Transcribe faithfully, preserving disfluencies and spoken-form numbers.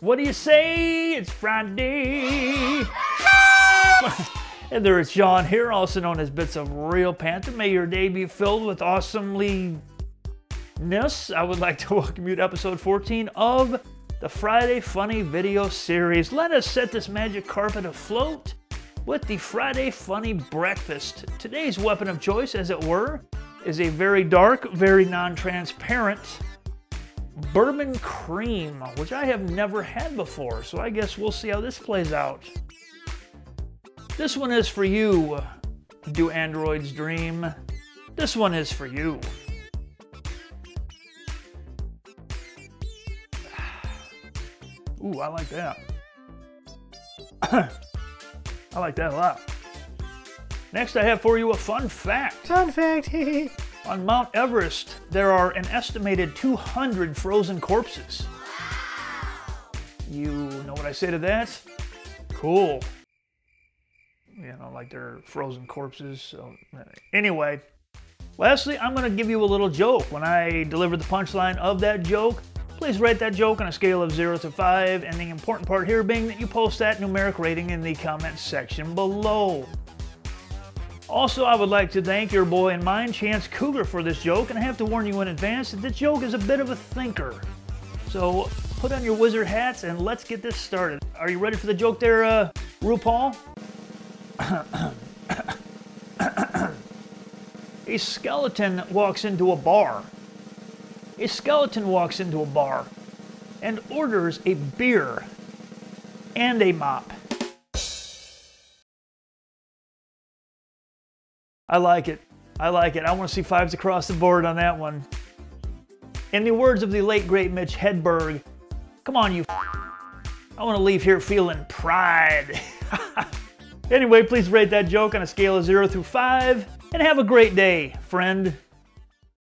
What do you say? It's Friday. And there is Sean here, also known as Bits of Real Panther. May your day be filled with awesomeliness. I would like to welcome you to episode fourteen of the Friday Funny Video Series. Let us set this magic carpet afloat with the Friday Funny Breakfast. Today's weapon of choice, as it were, is a very dark, very non-transparent bourbon cream, which I have never had before, so I guess we'll see how this plays out. This one is for you. Do androids dream? This one is for you. Ooh, I like that. I like that a lot. Next, I have for you a fun fact. Fun fact, hee. On Mount Everest, there are an estimated two hundred frozen corpses. You know what I say to that? Cool. You know, like they're frozen corpses. So anyway, lastly, I'm going to give you a little joke. When I deliver the punchline of that joke, please rate that joke on a scale of zero to five. And the important part here being that you post that numeric rating in the comment section below. Also, I would like to thank your boy and mine, Chance Cougar, for this joke, and I have to warn you in advance that this joke is a bit of a thinker. So put on your wizard hats and let's get this started. Are you ready for the joke there, uh, RuPaul? A skeleton walks into a bar. A skeleton walks into a bar and orders a beer and a mop. I like it. I like it. I want to see fives across the board on that one. In the words of the late, great Mitch Hedberg, come on, you I want to leave here feeling pride. Anyway, please rate that joke on a scale of zero through five, and have a great day, friend.